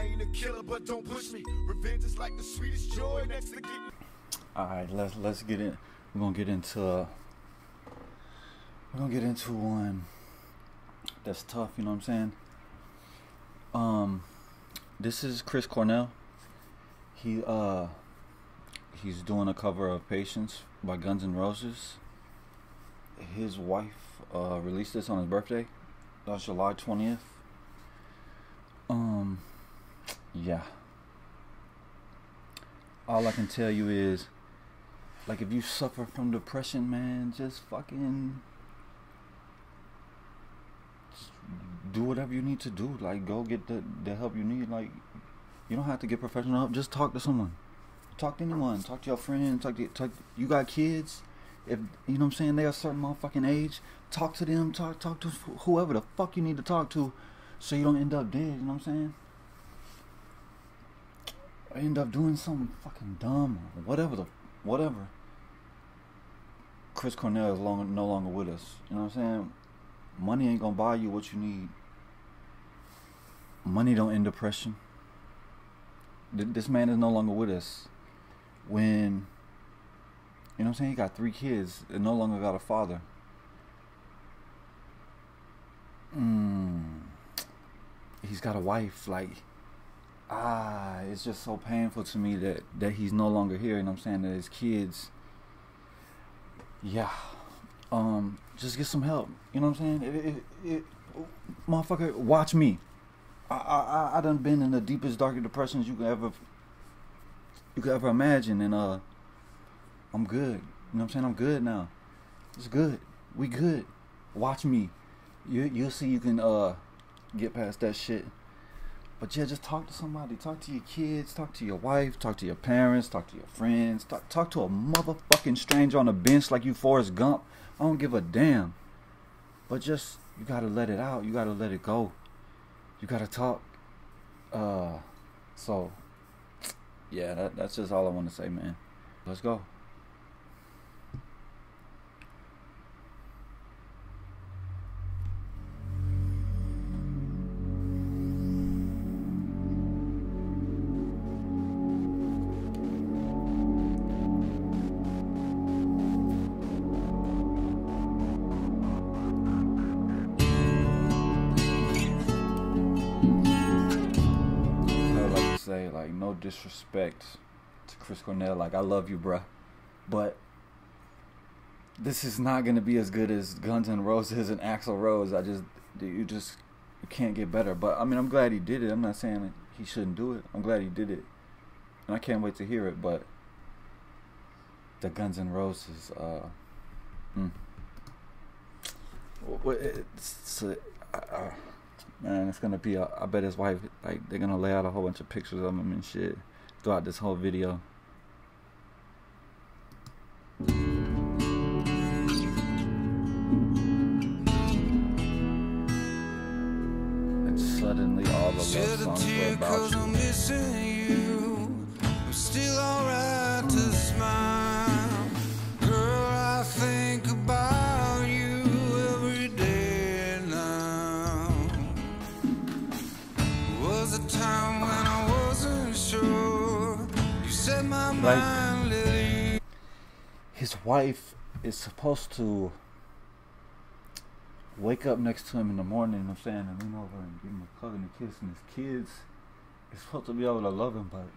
I ain't a killer, but don't push me. Revenge is like the sweetest joy next to getting. All right, let's get in. We're gonna get into one that's tough. You know what I'm saying? This is Chris Cornell. He's doing a cover of Patience by Guns N' Roses. His wife released this on his birthday. That's July 20th. Yeah. All I can tell you is, like, if you suffer from depression, man, just fucking just do whatever you need to do. Like, go get the help you need. Like, you don't have to get professional help. Just talk to someone. Talk to anyone. Talk to your friend. Talk. You got kids? If you know what I'm saying, they are a certain motherfucking age. Talk to them. Talk to whoever the fuck you need to talk to, so you don't end up dead. You know what I'm saying? Or end up doing something fucking dumb, or whatever. Chris Cornell is no longer with us. You know what I'm saying? Money ain't gonna buy you what you need. Money don't end depression. This man is no longer with us. When, you know what I'm saying, he got 3 kids and no longer got a father. He's got a wife. Like, it's just so painful to me that he's no longer here. You know what I'm saying? That his kids. Yeah. Just get some help. You know what I'm saying? Motherfucker, watch me. I done been in the deepest, darkest depressions you could ever imagine, and I'm good. You know what I'm saying? I'm good now. It's good. We good. Watch me. You'll see you can get past that shit. But yeah, just talk to somebody. Talk to your kids. Talk to your wife. Talk to your parents. Talk to your friends. Talk to a motherfucking stranger on a bench like you Forrest Gump. I don't give a damn. But just, you gotta let it out. You gotta let it go. You gotta talk. So, yeah, that's just all I want to say, man. Let's go. Like, no disrespect to Chris Cornell, like, I love you, bruh, but this is not gonna be as good as Guns N' Roses and Axl Rose. You can't get better. But I mean, I'm glad he did it. I'm not saying he shouldn't do it. I'm glad he did it, and I can't wait to hear it. But the Guns N' Roses, man, it's gonna be I bet his wife, like, they're gonna lay out a whole bunch of pictures of him and shit throughout this whole video. And suddenly all the love songs were about you. I'm missing you. I'm still alright to smile. Girl, I think about you. Like, his wife is supposed to wake up next to him in the morning, you know what I'm saying, and lean over and give him a hug and a kiss, and his kids is supposed to be able to love him, but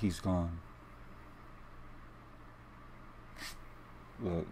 he's gone. Look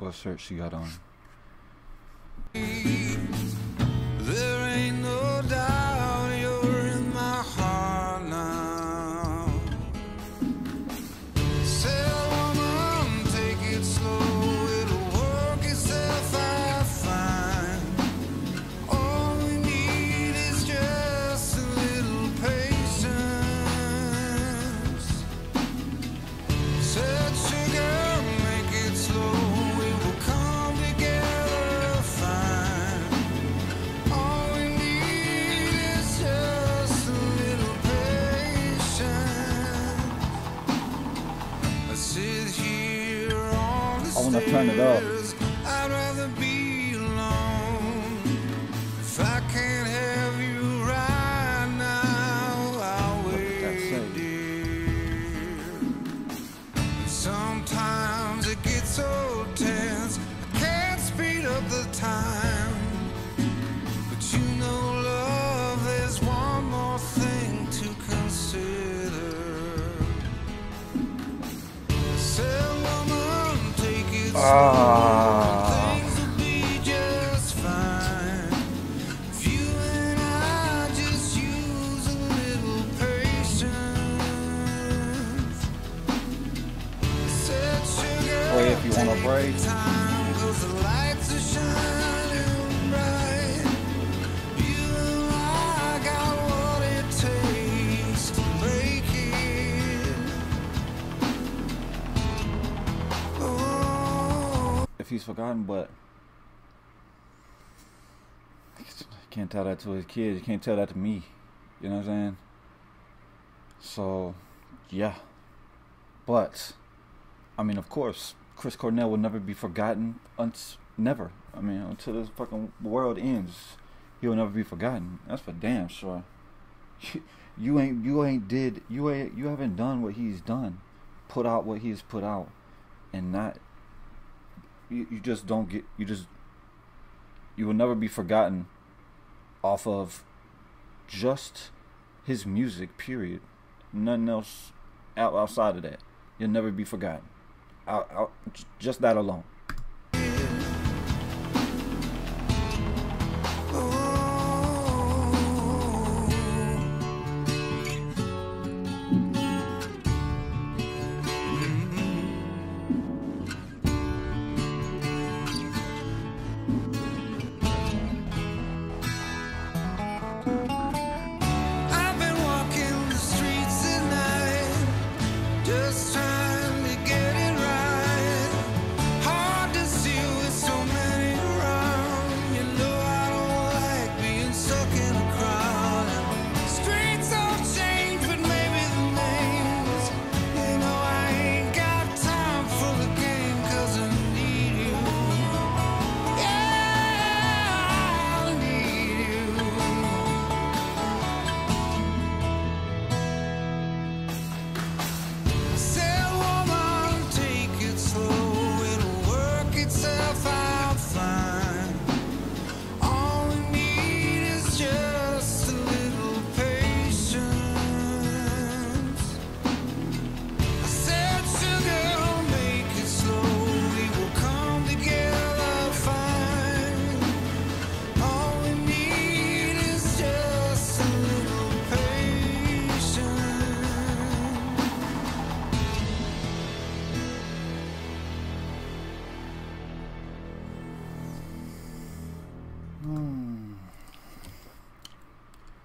what shirt she got on. There ain't no doubt you're in my heart now. Say, woman, take it slow, it'll work itself out fine. All we need is just a little patience. Said sugar, make it slow. I want to turn it up. I'd rather be alone. Play if you want to break. If he's forgotten, but you can't tell that to his kids. You can't tell that to me. You know what I'm saying? So, yeah. But, I mean, of course, Chris Cornell will never be forgotten. Never. I mean, until this fucking world ends, he'll never be forgotten. That's for damn sure. You haven't done what he's done, put out what he's put out, and not. You just don't get, you will never be forgotten off of just his music, period. Nothing else outside of that. You'll never be forgotten. Just that alone.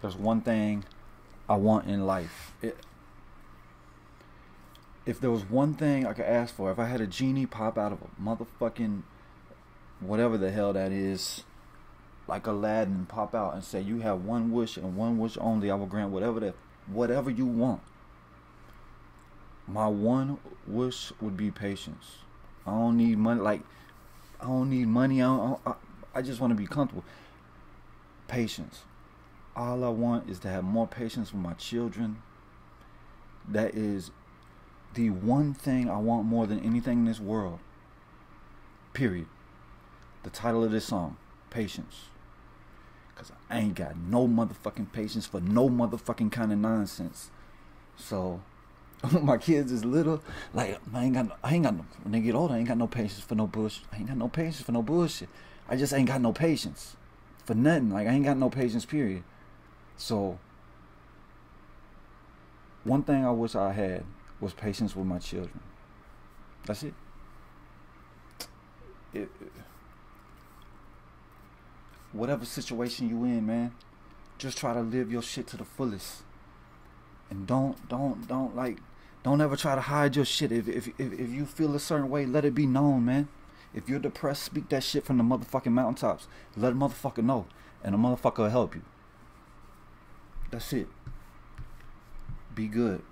There's one thing I want in life. If there was one thing I could ask for, if I had a genie pop out of a motherfucking whatever the hell that is, like Aladdin, pop out and say, "You have one wish and one wish only. I will grant whatever you want." My one wish would be patience. I don't need money. Like, I don't need money. I just want to be comfortable. Patience. All I want is to have more patience with my children. That is the one thing I want more than anything in this world. Period. The title of this song, Patience. Because I ain't got no motherfucking patience for no motherfucking kind of nonsense. So, my kids is little. Like, I ain't got no, when they get older, I ain't got no patience for no bullshit. I ain't got no patience for no bullshit. I just ain't got no patience for nothing. Like, I ain't got no patience, period. So, one thing I wish I had was patience with my children. That's it. Whatever situation you in, man, just try to live your shit to the fullest. And don't ever try to hide your shit. If you feel a certain way, let it be known, man. If you're depressed, speak that shit from the motherfucking mountaintops. Let a motherfucker know, and a motherfucker will help you. That's it. Be good.